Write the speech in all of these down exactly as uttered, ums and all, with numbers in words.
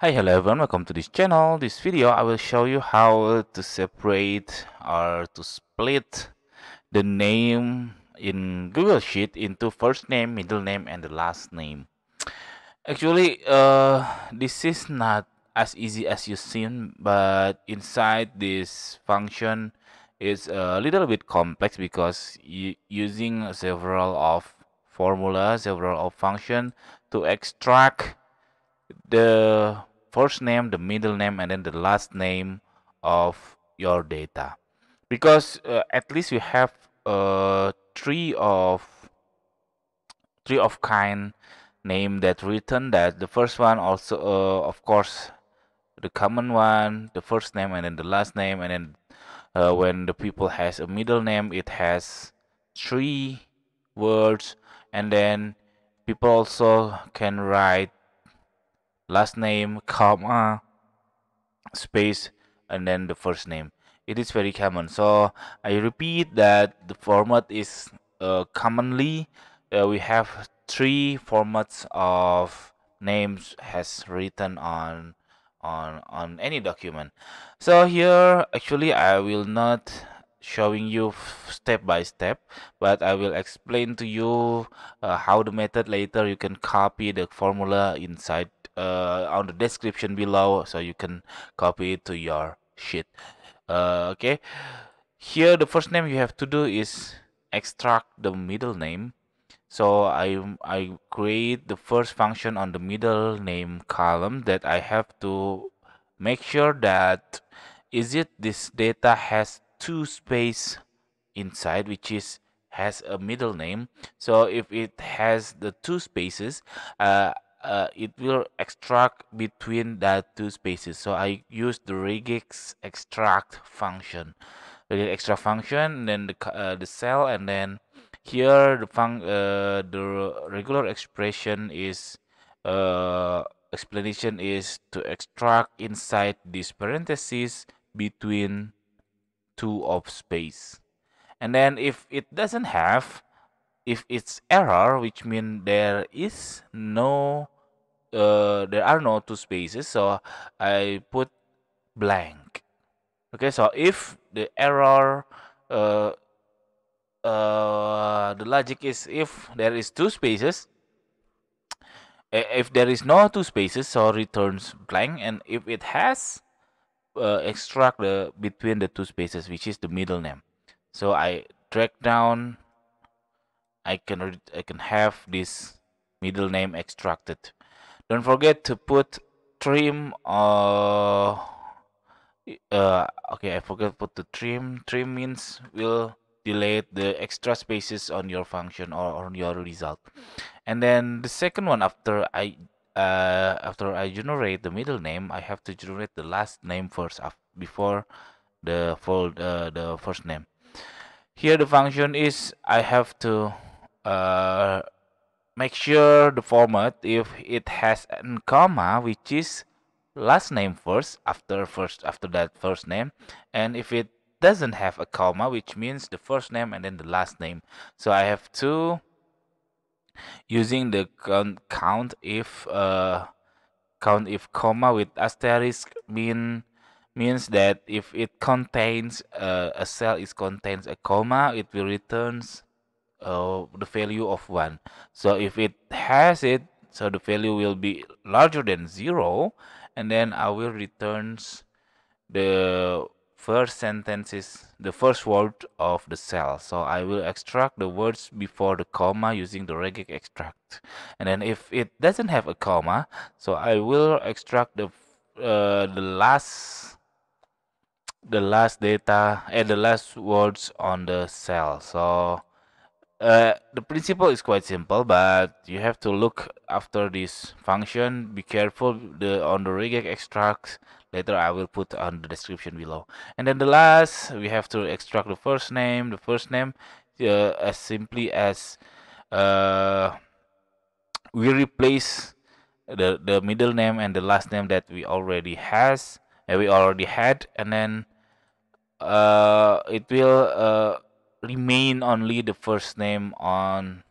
Hi, hello everyone, welcome to this channel. This video I will show you how to separate or to split the name in Google Sheet into first name, middle name and the last name. Actually uh, this is not as easy as you seem, but inside this function is a little bit complex because you using several of formulas, several of functions to extract the first name, the middle name and then the last name of your data, because uh, at least you have uh, three of three of kind name that written. That the first one also uh, of course the common one, the first name and then the last name, and then uh, when the people has a middle name it has three words, and then people also can write last name, comma, space, and then the first name. It is very common. So I repeat that the format is uh, commonly uh, we have three formats of names has written on on on any document. So here actually I will not showing you step by step, but I will explain to you uh, how the method. Later you can copy the formula inside uh, on the description below, so you can copy it to your sheet. Uh, okay, here the first name you have to do is extract the middle name. So I I create the first function on the middle name column that I have to make sure that is it this data has two space inside, which is has a middle name. So if it has the two spaces, uh, uh, it will extract between that two spaces. So I use the REGEXEXTRACT function, REGEXEXTRACT function, then the uh, the cell, and then here the fun uh, the regular expression is uh, explanation is to extract inside this parentheses between two of space. And then if it doesn't have, if it's error, which means there is no uh, there are no two spaces, so I put blank. Okay, so if the error uh, uh, the logic is if there is two spaces, if there is no two spaces, so returns blank. And if it has, Uh, extract the between the two spaces, which is the middle name. So I drag down, I can I can have this middle name extracted. Don't forget to put trim uh, uh okay, I forgot put the trim. Trim means will delete the extra spaces on your function or on your result. And then the second one, after I Uh, after I generate the middle name, I have to generate the last name first before the fold uh, the first name. Here the function is I have to uh, make sure the format if it has a comma, which is last name first after first after that first name, and if it doesn't have a comma, which means the first name and then the last name. So I have to using the count if uh, count if comma with asterisk mean means that if it contains uh, a cell, it contains a comma, it will returns uh, the value of one. So if it has it, so the value will be larger than zero, and then I will returns the first sentence is the first word of the cell. So I will extract the words before the comma using the REGEXEXTRACT. And then if it doesn't have a comma, so I will extract the uh, the last the last data and the last words on the cell. So uh, the principle is quite simple, but you have to look after this function. Be careful the on the REGEXEXTRACT. Later I will put on the description below. And then the last, we have to extract the first name. The first name uh, as simply as uh, we replace the the middle name and the last name that we already has and we already had, and then uh, it will uh, remain only the first name on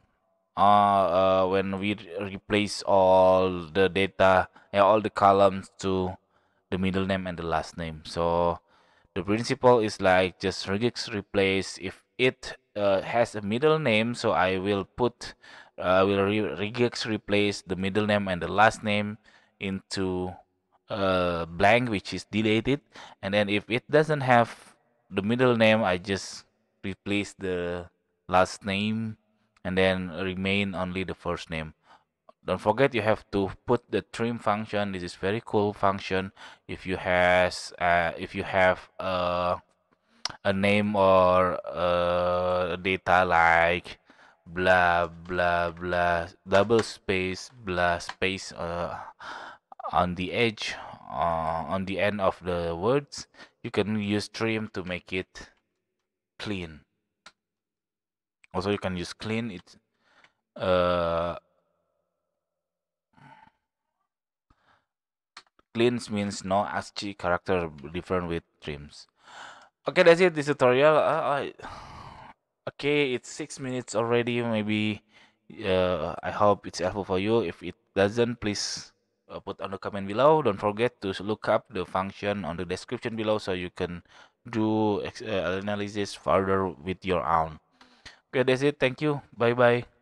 uh, uh, when we replace all the data uh, all the columns to the middle name and the last name. So the principle is like just regex replace. If it uh, has a middle name, so I will put I uh, will re regex replace the middle name and the last name into uh, blank, which is deleted. And then if it doesn't have the middle name, I just replace the last name and then remain only the first name. Don't forget, you have to put the trim function. This is very cool function. If you has uh, if you have a a name or a data like blah blah blah double space blah space uh, on the edge uh, on the end of the words, you can use trim to make it clean. Also, you can use clean it. Uh, Cleans means no ASCII character different with trims. Okay, that's it. This tutorial. Uh, I, okay, it's six minutes already. Maybe uh, I hope it's helpful for you. If it doesn't, please uh, put on the comment below. Don't forget to look up the function on the description below so you can do uh, analysis further with your own. Okay, that's it. Thank you. Bye bye.